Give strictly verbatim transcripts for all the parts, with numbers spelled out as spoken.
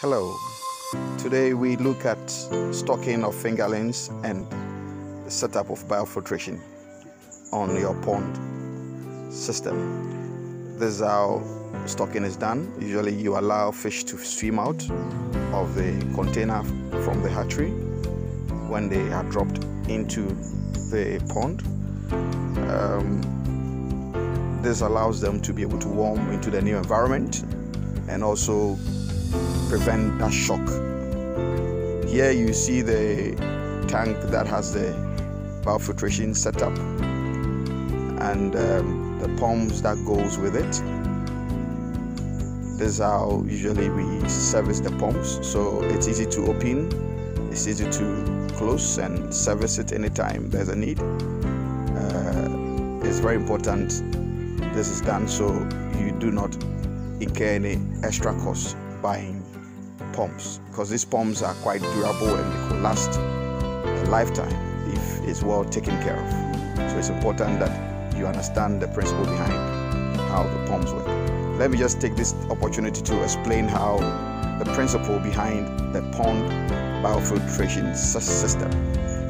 Hello, today we look at stocking of fingerlings and the setup of biofiltration on your pond system. This is how stocking is done. Usually you allow fish to swim out of the container from the hatchery when they are dropped into the pond. Um, this allows them to be able to warm into the new environment and also prevent that shock. Here you see the tank that has the biofiltration setup and um, the pumps that goes with it. This is how usually we service the pumps, so it's easy to open, it's easy to close and service it anytime there's a need. Uh, it's very important this is done so you do not incur any extra cost buying pumps, because these pumps are quite durable and they could last a lifetime if it's well taken care of. So it's important that you understand the principle behind how the pumps work. Let me just take this opportunity to explain how the principle behind the pond biofiltration system.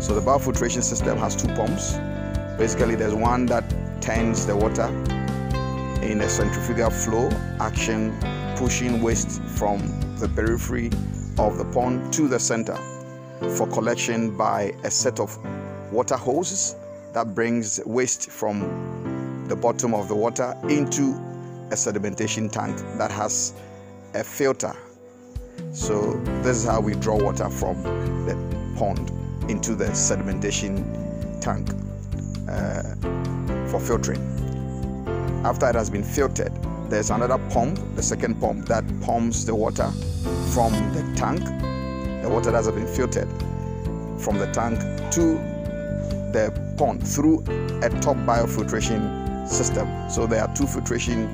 So the biofiltration system has two pumps. Basically there's one that turns the water in a centrifugal flow action, pushing waste from the periphery of the pond to the center for collection by a set of water hoses that brings waste from the bottom of the water into a sedimentation tank that has a filter. So this is how we draw water from the pond into the sedimentation tank uh, for filtering. After it has been filtered, there's another pump, the second pump, that pumps the water from the tank, the water that has been filtered from the tank to the pond through a top biofiltration system. So there are two filtration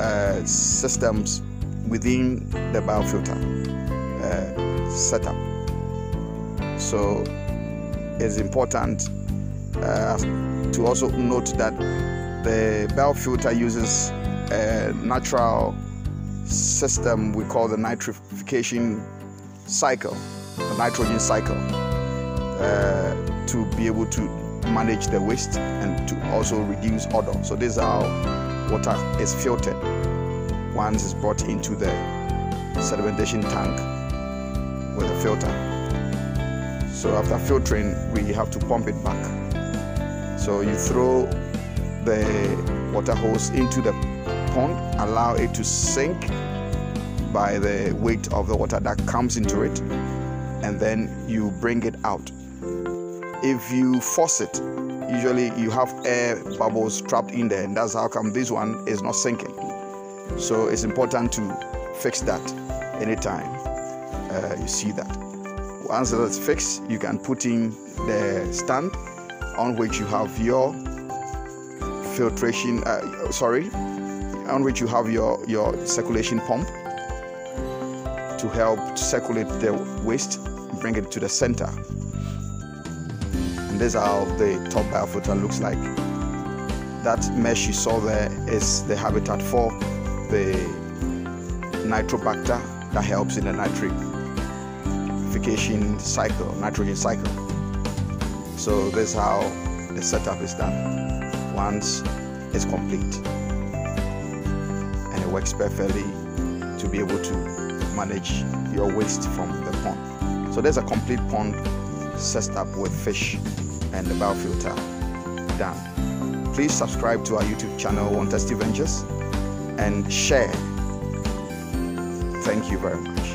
uh, systems within the biofilter uh, setup. So it's important uh, to also note that the biofilter uses a natural system we call the nitrification cycle, the nitrogen cycle, uh, to be able to manage the waste and to also reduce odor. So this is how water is filtered once it's brought into the sedimentation tank with a filter. So after filtering, we have to pump it back. So you throw the water hose into the pond, allow it to sink by the weight of the water that comes into it, and then you bring it out. If you force it, usually you have air bubbles trapped in there, and that's how come this one is not sinking. So it's important to fix that anytime uh, you see that. Once that's fixed, you can put in the stand on which you have your filtration uh, sorry on which you have your your circulation pump to help circulate the waste, bring it to the center. And this is how the top biofilter looks like. That mesh you saw there is the habitat for the nitrobacter that helps in the nitrification cycle, nitrogen cycle. So this is how the setup is done once it's complete, and it works perfectly to be able to manage your waste from the pond. So there's a complete pond set up with fish and the biofilter done. Please subscribe to our YouTube channel, Wontesty Ventures, and share. Thank you very much.